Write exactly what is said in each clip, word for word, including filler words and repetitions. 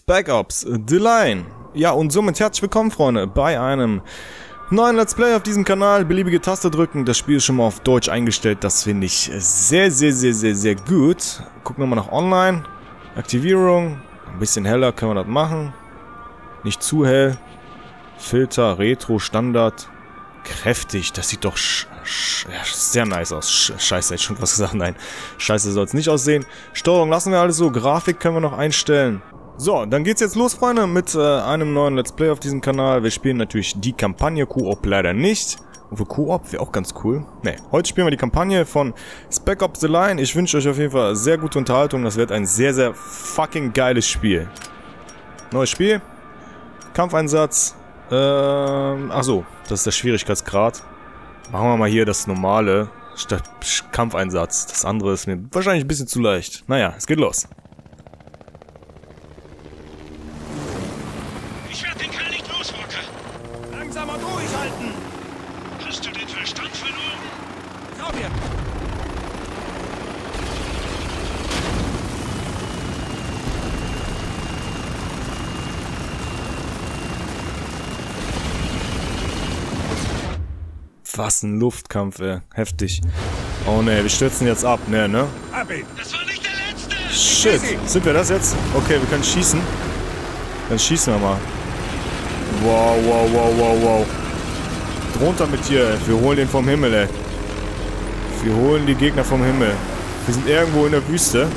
Spec Ops The Line. Ja, und somit herzlich willkommen, Freunde, bei einem neuen Let's Play auf diesem Kanal. Beliebige Taste drücken, das Spiel ist schon mal auf Deutsch eingestellt. Das finde ich sehr, sehr, sehr, sehr, sehr gut. Gucken wir mal nach Online. Aktivierung. Ein bisschen heller können wir das machen. Nicht zu hell. Filter, Retro, Standard. Kräftig, das sieht doch sch sch ja, sehr nice aus. Sch Scheiße, hätte ich schon was gesagt. Nein, Scheiße soll es nicht aussehen. Steuerung lassen wir alles so. Grafik können wir noch einstellen. So, dann geht's jetzt los, Freunde, mit äh, einem neuen Let's Play auf diesem Kanal. Wir spielen natürlich die Kampagne, Koop leider nicht. Obwohl Koop wäre auch ganz cool. Ne, heute spielen wir die Kampagne von Spec Ops The Line. Ich wünsche euch auf jeden Fall sehr gute Unterhaltung. Das wird ein sehr, sehr fucking geiles Spiel. Neues Spiel. Kampfeinsatz. Ähm, ach so, das ist der Schwierigkeitsgrad. Machen wir mal hier das normale statt Kampfeinsatz. Das andere ist mir wahrscheinlich ein bisschen zu leicht. Naja, es geht los. Was ein Luftkampf, ey. Heftig. Oh ne, wir stürzen jetzt ab, ne, ne? Das war nicht der letzte! Shit! Sind wir das jetzt? Okay, wir können schießen. Dann schießen wir mal. Wow, wow, wow, wow, wow. Drunter mit dir, ey. Wir holen den vom Himmel, ey. Wir holen die Gegner vom Himmel. Wir sind irgendwo in der Wüste.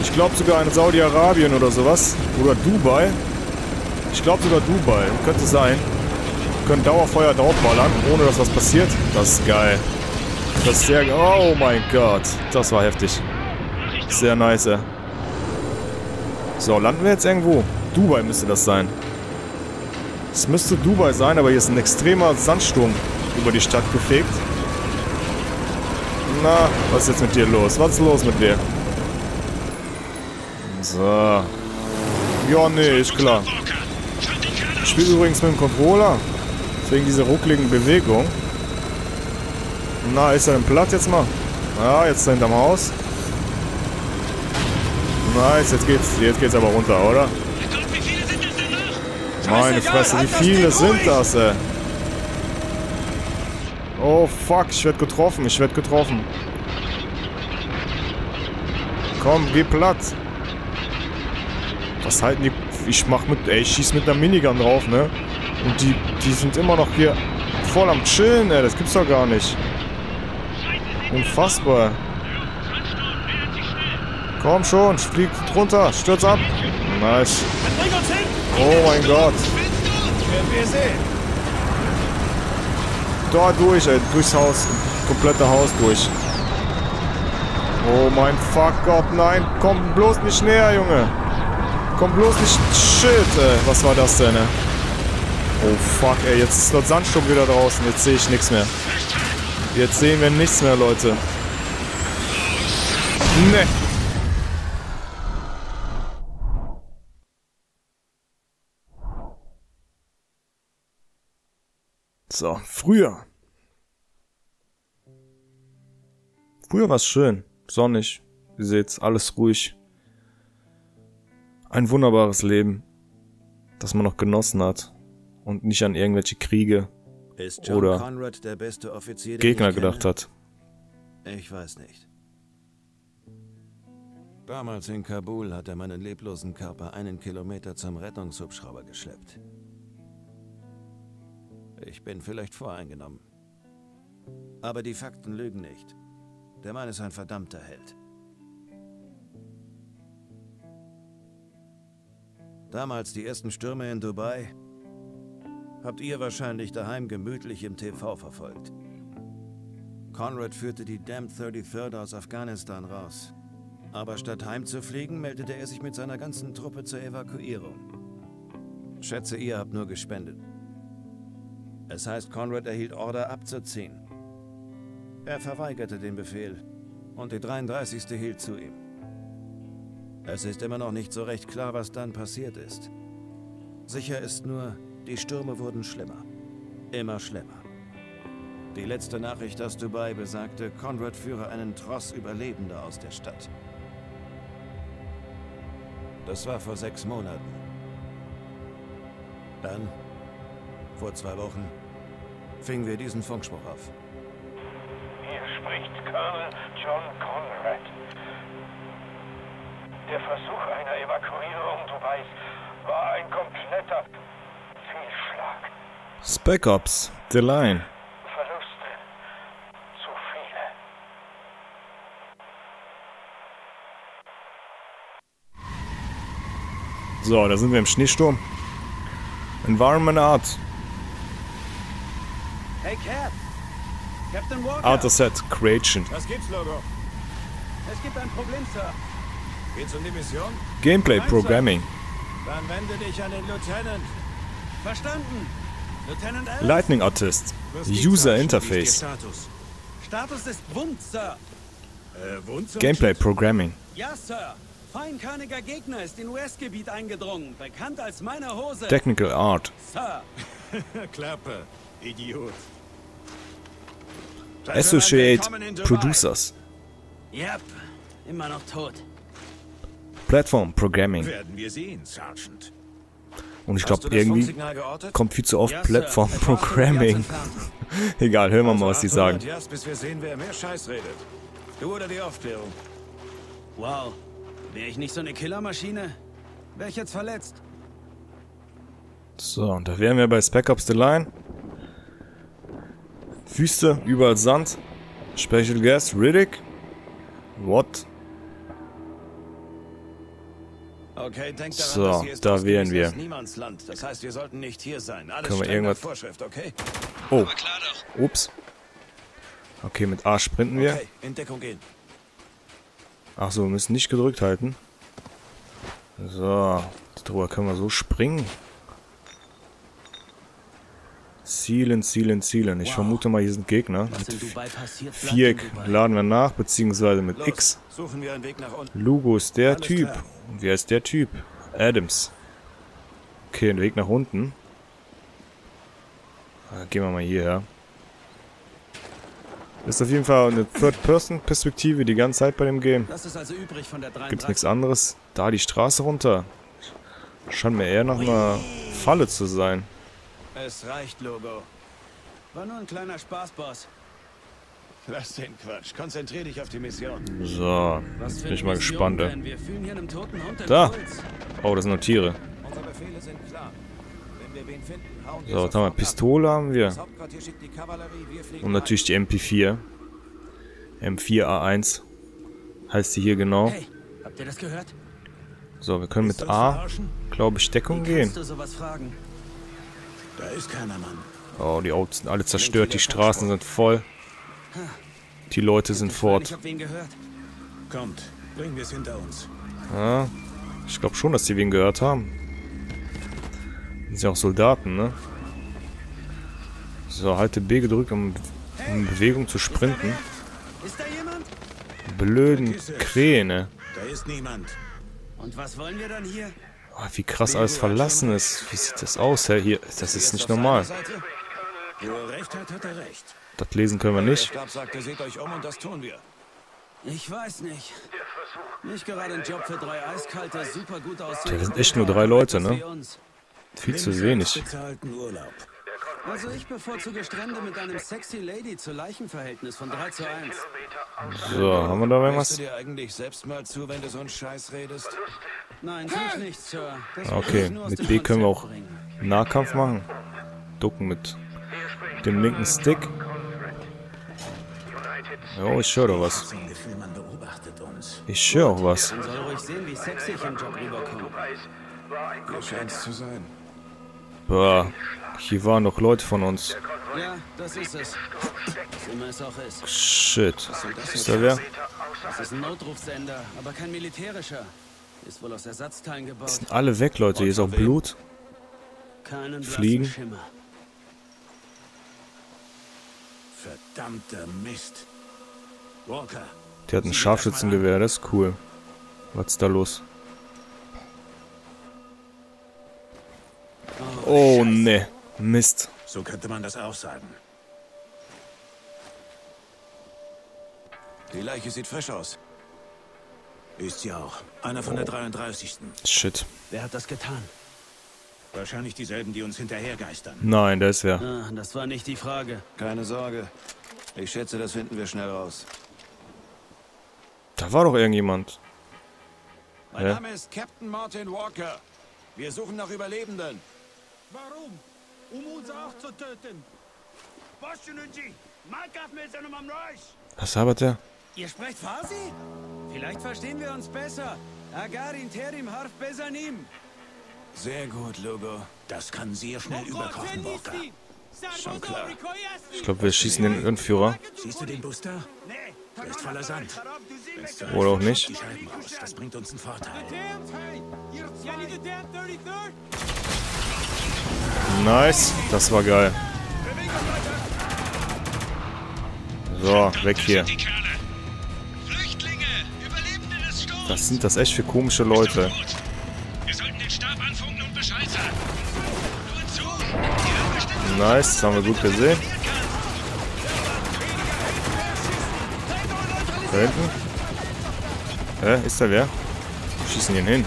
Ich glaube sogar in Saudi-Arabien oder sowas. Oder Dubai. Ich glaube sogar Dubai. Könnte sein. Wir können Dauerfeuer draufballern, ohne dass was passiert. Das ist geil. Das ist sehr geil. Oh mein Gott. Das war heftig. Sehr nice. So, landen wir jetzt irgendwo. Dubai müsste das sein. Es müsste Dubai sein, aber hier ist ein extremer Sandsturm über die Stadt gefegt. Na, was ist jetzt mit dir los? Was ist los mit dir? So. Ja, nee, ist klar. Ich spiele übrigens mit dem Controller. Wegen dieser ruckligen Bewegung. Na, ist er im Platz jetzt mal? Ja, jetzt hinterm Haus. Nice, jetzt geht's, jetzt geht's aber runter, oder? Meine Fresse, wie viele sind das, ey? Oh fuck, ich werd getroffen, ich werd getroffen. Komm, geh platt. Was halten die? Ich mach mit, ey, ich schieß mit einer Minigun drauf, ne? Und die, die sind immer noch hier voll am Chillen, ey. Das gibt's doch gar nicht. Unfassbar. Komm schon, fliegt runter, stürzt ab. Nice. Oh mein Gott. Da durch, ey. Durchs Haus. Komplette Haus durch. Oh mein fuck Gott, nein. Komm bloß nicht näher, Junge. Komm bloß nicht. Shit, ey. Was war das denn, ey? Oh fuck, ey, jetzt ist dort Sandsturm wieder draußen. Jetzt sehe ich nichts mehr. Jetzt sehen wir nichts mehr, Leute. Ne. So, früher. Früher war es schön. Sonnig. Ihr seht's, alles ruhig. Ein wunderbares Leben, das man noch genossen hat. Und nicht an irgendwelche Kriege oder Gegner gedacht hat. Ich weiß nicht. Damals in Kabul hat er meinen leblosen Körper einen Kilometer zum Rettungshubschrauber geschleppt. Ich bin vielleicht voreingenommen. Aber die Fakten lügen nicht. Der Mann ist ein verdammter Held. Damals die ersten Stürme in Dubai... Habt ihr wahrscheinlich daheim gemütlich im T V verfolgt. Conrad führte die Damned thirty-third aus Afghanistan raus. Aber statt heimzufliegen, meldete er sich mit seiner ganzen Truppe zur Evakuierung. Schätze, ihr habt nur gespendet. Es heißt, Conrad erhielt Order abzuziehen. Er verweigerte den Befehl und die dreiunddreißigste hielt zu ihm. Es ist immer noch nicht so recht klar, was dann passiert ist. Sicher ist nur... Die Stürme wurden schlimmer. Immer schlimmer. Die letzte Nachricht aus Dubai besagte, Conrad führe einen Tross Überlebender aus der Stadt. Das war vor sechs Monaten. Dann, vor zwei Wochen, fingen wir diesen Funkspruch auf. Hier spricht Colonel John Conrad. Der Versuch einer Evakuierung Dubais war ein kompletter Fehlschlag. Spec Ops The Line. Verluste. Zu viele. So, da sind wir im Schneesturm. Environment Art. Hey Cap, Captain Walker. Art Set Creation. Was gibt's, Lugo? Es gibt ein Problem, Sir. Geht's um die Mission? Gameplay Nein, Programming. Sir. Dann wende dich an den Lieutenant. Verstanden. Lieutenant Adams. Lightning Artist. User Interface. Status? Status ist Wund, Sir. Äh, Wund Gameplay Programming. Ja, Sir. Feinkörniger Gegner ist in U S-Gebiet eingedrungen, bekannt als meine Hose. Technical Art. Sir. Klappe, Idiot. Associate Producers. Yep, immer noch tot. Platform Programming. Werden wir sehen, Sergeant. Und ich glaube, irgendwie kommt viel zu oft ja, Platform Programming. Egal, hören wir mal, was die sagen. Bis wir sehen, wer mehr Scheiß redet. Du oder die Aufklärung. Wow. Wäre ich nicht so eine Killermaschine? Wäre ich jetzt verletzt? So, und da wären wir bei Spec Ops The Line. Füße, überall Sand. Special Guest, Riddick. What? Okay, denk daran, so, dass hier ist da wären wir. Niemandsland. Das heißt, wir sollten nicht hier sein. Alles können wir irgendwas... Vorschrift, okay? Oh, ups. Okay, mit A sprinten wir. Okay, in Deckung gehen. Ach so, wir müssen nicht gedrückt halten. So, darüber können wir so springen. Zielen, zielen, zielen. Ich wow. vermute mal, hier sind Gegner. Mit Viereck laden wir nach, beziehungsweise mit Los, X. Suchen wir einen Weg nach unten. Lugo ist der Alles Typ. Klar. Und wer ist der Typ? Adams. Okay, ein Weg nach unten. Dann gehen wir mal hierher. Ist auf jeden Fall eine Third-Person-Perspektive die ganze Zeit bei dem Game. Also gibt's nichts anderes. Da die Straße runter. Scheint mir eher nach einer Falle zu sein. Es reicht, Lugo. War nur ein kleiner Spaß, Boss. Lass den Quatsch. Konzentrier dich auf die Mission. So, jetzt bin ich mal gespannt. Ey. Wir fühlen hier einen toten Hund im da! Puls. Oh, das sind nur Tiere. Unsere Befehle sind klar. Wir wen finden, hauen so, was haben wir? Pistole haben wir. Und natürlich die M P vier. M vier A eins. Heißt sie hier genau. Hey, habt ihr das gehört? So, wir können mit A, glaube ich, Deckung gehen. Da ist keiner, Mann. Oh, die Autos sind alle zerstört, die Straßen sind voll. Die Leute sind fort. Kommt, bringen wir es hinter uns. Ja, ich glaube schon, dass sie wen gehört haben. Sind ja auch Soldaten, ne? So, halte B gedrückt, um in Bewegung zu sprinten. Ist da jemand? Blöden Kräne. Da ist niemand. Und was wollen wir dann hier? Oh, wie krass alles verlassen ist. Wie sieht das aus? Hä? Hier, das ist nicht normal. Das lesen können wir nicht. Ich weiß nicht. Nicht gerade ein Job für drei eiskalte, super gut aussehen. Da sind echt nur drei Leute, ne? Viel zu wenig. Also ich bevorzuge Strände mit einem sexy Lady zu Leichenverhältnis von drei zu eins. So, haben wir da irgendwas? Hörst du dir eigentlich selbst mal zu, wenn du so einen Scheiß redest? Nein, sonst nichts, Sir. Okay, mit B können wir auch Nahkampf machen. Ducken mit dem linken Stick. Jo, ich höre doch was. Ich höre auch was. Man soll ruhig sehen, wie sexy ich im Job rüberkomme. Zu sein. Boah, hier waren noch Leute von uns. Ja, das ist es. Was immer es auch ist. Shit. Was ist da wer? Das ist ein Notrufsender, aber kein militärischer. Ist wohl aus Ersatzteilen gebaut. Sind alle weg, Leute. Hier ist auch Blut. Fliegen. Verdammter Mist. Walker. Der hat ein Scharfschützengewehr, das ist cool. Was ist da los? Oh ne, Mist. So könnte man das auch sagen. Die Leiche sieht frisch aus. Ist sie auch. Einer von oh. der dreiunddreißigsten Shit. Wer hat das getan? Wahrscheinlich dieselben, die uns hinterhergeistern. Nein, das ist wer. Ah, das war nicht die Frage. Keine Sorge. Ich schätze, das finden wir schnell raus. Da war doch irgendjemand. Mein ja. Name ist Captain Martin Walker. Wir suchen nach Überlebenden. Warum? Um uns auch zu töten. Was habert der? Ihr sprecht Farsi? Vielleicht verstehen wir uns besser. Agarin Terim Harf Besanim. Sehr gut, Lugo. Das kann sehr schnell überkochen, Walker. Schon klar. Ich glaube, wir schießen den Anführer. Siehst du den Bus da? Der ist voller Sand. Oder auch nicht. Das bringt uns einen Vorteil. Nice. Das war geil. So, weg hier. Was sind das echt für komische Leute? Nice, das haben wir gut gesehen. Da hinten? Hä, ist da wer? Wir schießen ihn hin.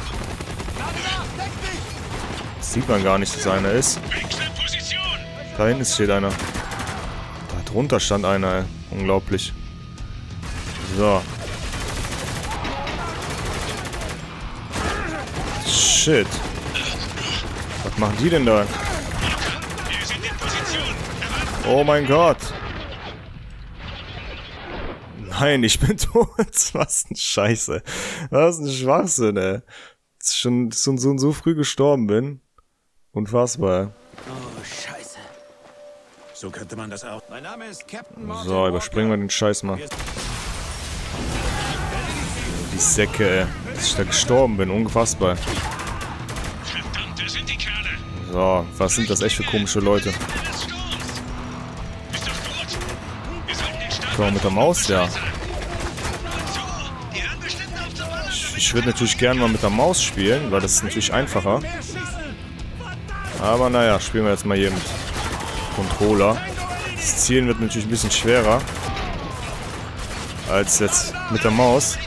Das sieht man gar nicht, dass einer ist. Da hinten steht einer. Da drunter stand einer, ey. Unglaublich. So. Shit. Was machen die denn da? Oh mein Gott. Nein, ich bin tot. Was ein Scheiße. Was ein Schwachsinn, ey. Schon, schon so, so früh gestorben bin. Unfassbar. Oh, Scheiße. So könnte man das auch. Mein Name ist Captain Martin. So, überspringen wir den Scheiß mal. Die Säcke, ey. Dass ich da gestorben bin. Unfassbar. So, was sind das echt für komische Leute? Mit der Maus, ja. Ich, ich würde natürlich gerne mal mit der Maus spielen, weil das ist natürlich einfacher. Aber naja, spielen wir jetzt mal hier mit Controller. Das Zielen wird natürlich ein bisschen schwerer als jetzt mit der Maus.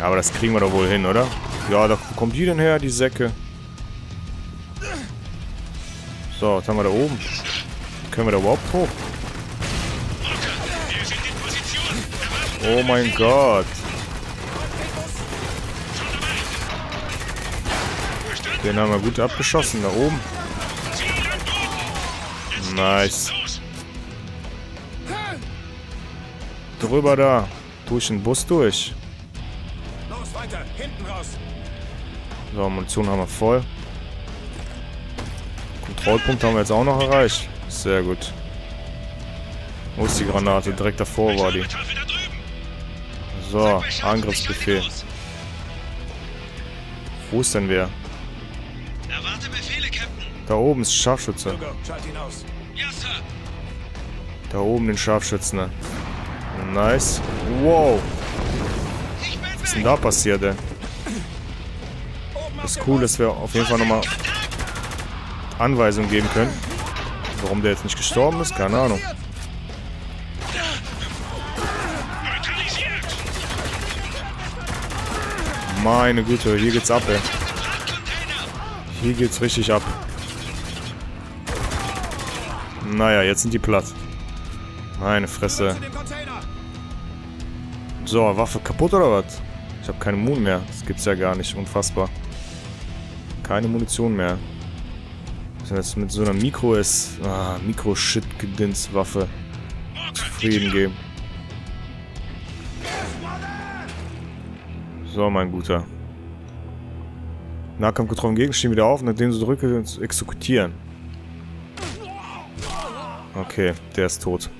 Aber das kriegen wir doch wohl hin, oder? Ja, da kommt die denn her, die Säcke. So, was haben wir da oben? Können wir da überhaupt hoch? Oh mein Gott. Den haben wir gut abgeschossen, da oben. Nice. Drüber da. Durch den Bus durch. So, Munition haben wir voll. Kontrollpunkt haben wir jetzt auch noch erreicht. Sehr gut. Wo ist die Granate? Direkt davor war die. So, Angriffsbefehl. Wo ist denn wer? Da oben ist Scharfschütze. Da oben den Scharfschützen. Ne? Nice. Wow. Was ist denn da passiert, ey? Das ist cool, dass wir auf jeden Fall nochmal Anweisungen geben können. Warum der jetzt nicht gestorben ist? Keine Ahnung. Meine Güte, hier geht's ab, ey. Hier geht's richtig ab. Naja, jetzt sind die platt. Meine Fresse. So, Waffe kaputt oder was? Ich habe keine Munition mehr. Das gibt's ja gar nicht. Unfassbar. Keine Munition mehr. Was ist jetzt mit so einer Mikro ist. Ah, Mikro-Shit-Gedins-Waffe. Zufrieden geben. So, mein Guter. Nahkampf getroffen, Gegenstehen wieder auf, nachdem sie drücke, exekutieren. Okay, der ist tot.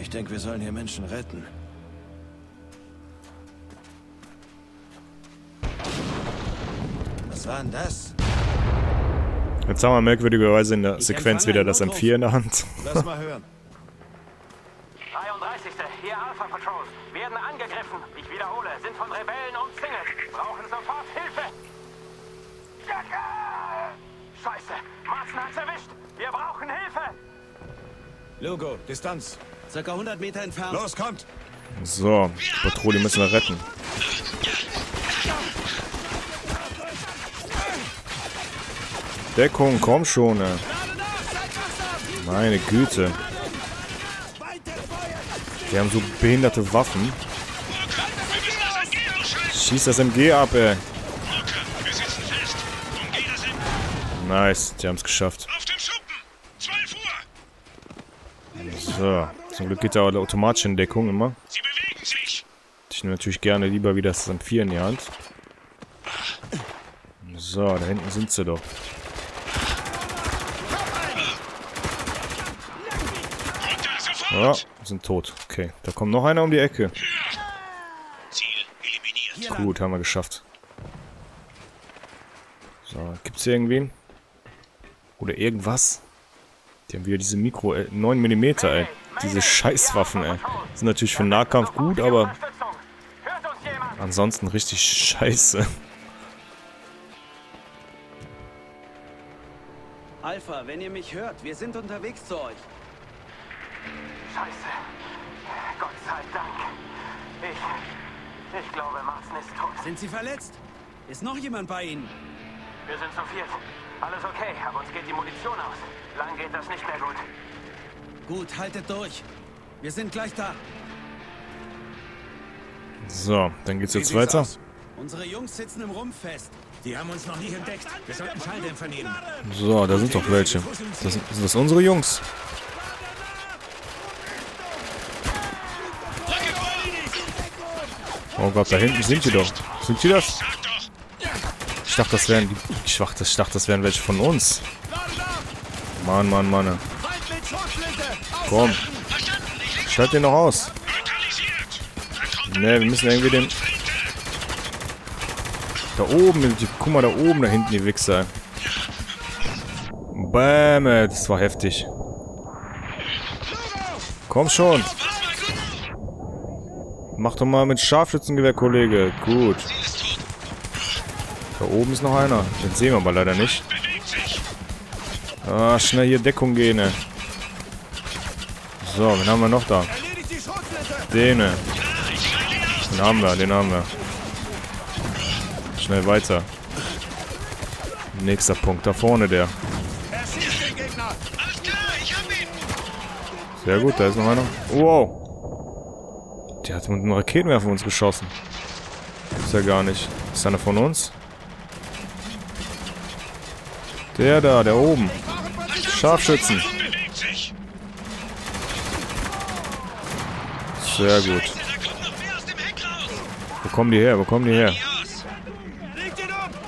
Ich denke, wir sollen hier Menschen retten. Was war denn das? Jetzt haben wir merkwürdigerweise in der ich Sequenz wieder das M vier in der Hand. Lass mal hören. dreiunddreißigste Hier Alpha Patrol. Werden angegriffen. Ich wiederhole, sind von Rebellen umzingelt. Brauchen sofort Hilfe. Scheiße, Martin hat's erwischt. Wir brauchen Hilfe. Lugo, Distanz. Circa hundert Meter entfernt. Los, kommt. So, die Patrouille müssen wir retten. Deckung, komm schon. Ey. Meine Güte. Die haben so behinderte Waffen. Schieß das M G ab, ey. Nice, die haben es geschafft. So, zum Glück geht da automatisch in Deckung immer. Ich nehme natürlich gerne lieber wieder das M vier in die Hand. So, da hinten sind sie doch. Ja, sind tot. Okay, da kommt noch einer um die Ecke. Gut, haben wir geschafft. So, gibt's hier irgendwen? Oder irgendwas? Die haben wieder diese Mikro, äh, neun Millimeter, ey. Diese Scheißwaffen, ey. Sind natürlich für den Nahkampf gut, aber ansonsten richtig scheiße. Alpha, wenn ihr mich hört, wir sind unterwegs zu euch. Scheiße. Gott sei Dank. Ich... Ich glaube, Martin ist tot. Sind Sie verletzt? Ist noch jemand bei Ihnen? Wir sind zu viert. Alles okay, aber uns geht die Munition aus. Lang geht das nicht mehr gut. Gut, haltet durch. Wir sind gleich da. So, dann geht's jetzt weiter. Aus? Unsere Jungs sitzen im Rumpf fest. Die haben uns noch nicht entdeckt. Wir sollten Schalldämpfer nehmen. So, da sind doch welche. Das sind das unsere Jungs. Oh Gott, da hinten sind die doch. Sind die das? Ich dachte, das wären die Schwach, ich dachte, das wären welche von uns. Mann, Mann, Mann. Komm. Schalt den noch aus. Ne, wir müssen irgendwie den... Da oben, guck mal da oben, da hinten die Wichser. Bäm, das war heftig. Komm schon. Mach doch mal mit Scharfschützengewehr, Kollege. Gut. Da oben ist noch einer. Den sehen wir aber leider nicht. Ah, schnell hier Deckung gehen. Ey. So, wen haben wir noch da? Den. Ey. Den haben wir, den haben wir. Schnell weiter. Nächster Punkt, da vorne der. Sehr gut, da ist noch einer. Wow. Der hat mit einem Raketenwerfer uns geschossen. Ist ja gar nicht. Ist einer von uns? Der da, der oben. Scharfschützen. Sehr gut. Wo kommen die her? Wo kommen die her?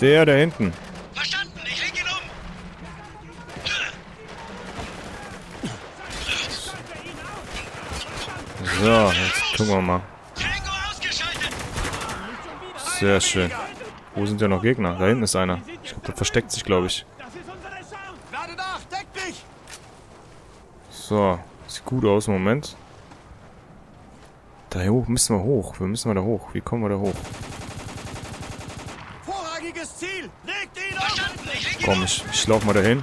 Der da hinten. So, jetzt gucken wir mal. Sehr schön. Wo sind ja noch Gegner? Da hinten ist einer. Ich glaube, der versteckt sich, glaube ich. So, sieht gut aus im Moment. Da hoch müssen wir hoch. Wir müssen mal da hoch. Wie kommen wir da hoch? Vorrangiges Ziel. Legt ihn auf. Komm, ich, ich laufe mal dahin.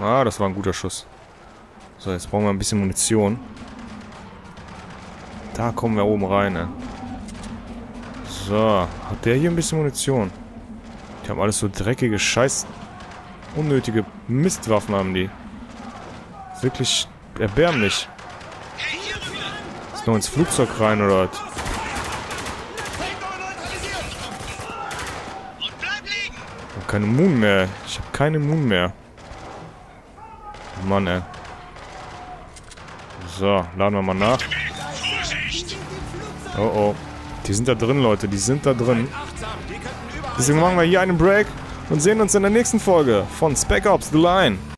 Ah, das war ein guter Schuss. So, jetzt brauchen wir ein bisschen Munition. Da kommen wir oben rein, ey. So, hat der hier ein bisschen Munition? Die haben alles so dreckige, scheiß... unnötige Mistwaffen haben die. Wirklich erbärmlich. Ist noch ins Flugzeug rein, oder was? Ich hab keine Moon mehr. Ich hab keine Moon mehr. Mann, ey. So, laden wir mal nach. Oh oh. Die sind da drin, Leute. Die sind da drin. Deswegen machen wir hier einen Break und sehen uns in der nächsten Folge von Spec Ops The Line.